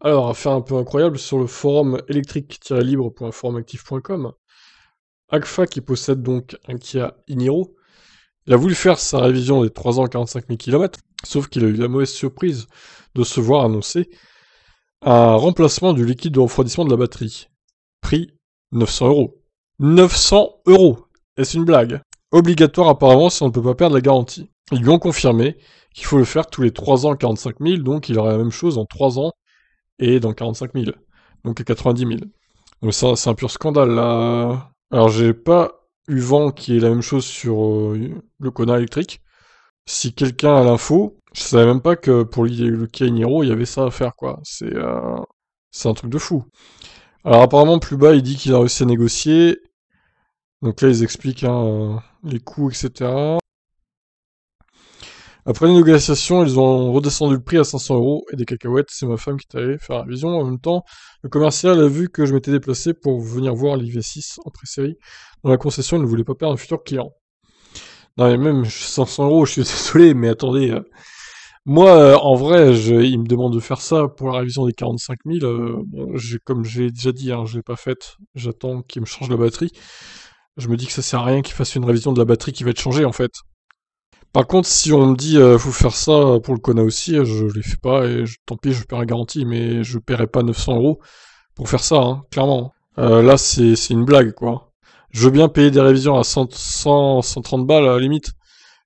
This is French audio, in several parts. Alors, affaire un peu incroyable, sur le forum électrique-libre.forumactif.com, Agfa, qui possède donc un Kia e-Niro, il a voulu faire sa révision des 3 ans 45 000 km, sauf qu'il a eu la mauvaise surprise de se voir annoncer un remplacement du liquide de refroidissement de la batterie. Prix 900 €. 900 €! Est-ce une blague? Obligatoire apparemment si on ne peut pas perdre la garantie. Ils lui ont confirmé qu'il faut le faire tous les 3 ans 45 000, donc il aurait la même chose en 3 ans et dans 45 000, donc à 90 000. Donc ça, c'est un pur scandale là. Alors j'ai pas eu vent qu'il y ait la même chose sur le Kona électrique. Si quelqu'un a l'info, je savais même pas que pour le Kia e-Niro, il y avait ça à faire quoi. C'est un truc de fou. Alors apparemment plus bas il dit qu'il a réussi à négocier. Donc là ils expliquent hein, les coûts, etc. Après les négociations, ils ont redescendu le prix à 500 € et des cacahuètes. C'est ma femme qui est allée faire la révision. En même temps, le commercial a vu que je m'étais déplacé pour venir voir l'IV6 en pré-série. Dans la concession, il ne voulait pas perdre un futur client. Non mais même 500 €, je suis désolé, mais attendez. Moi, en vrai, il me demande de faire ça pour la révision des 45 000. Bon, comme j'ai déjà dit, hein, je ne l'ai pas faite. J'attends qu'il me change la batterie. Je me dis que ça sert à rien qu'il fasse une révision de la batterie qui va être changée en fait. Par contre, si on me dit faut faire ça pour le Kona aussi, je les fais pas et tant pis, je perds la garantie, mais je paierai pas 900 € pour faire ça, hein, clairement. Là, c'est une blague, quoi. Je veux bien payer des révisions à 130 balles à la limite,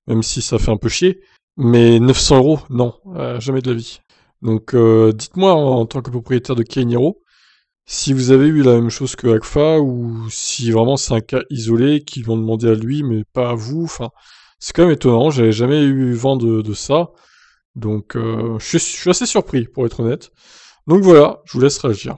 même si ça fait un peu chier, mais 900 €, non, jamais de la vie. Donc, dites-moi en tant que propriétaire de Kia e-Niro si vous avez eu la même chose que Agfa ou si vraiment c'est un cas isolé qu'ils vont demander à lui, mais pas à vous, enfin. C'est quand même étonnant, j'avais jamais eu vent de ça, donc je suis assez surpris pour être honnête. Donc voilà, je vous laisse réagir.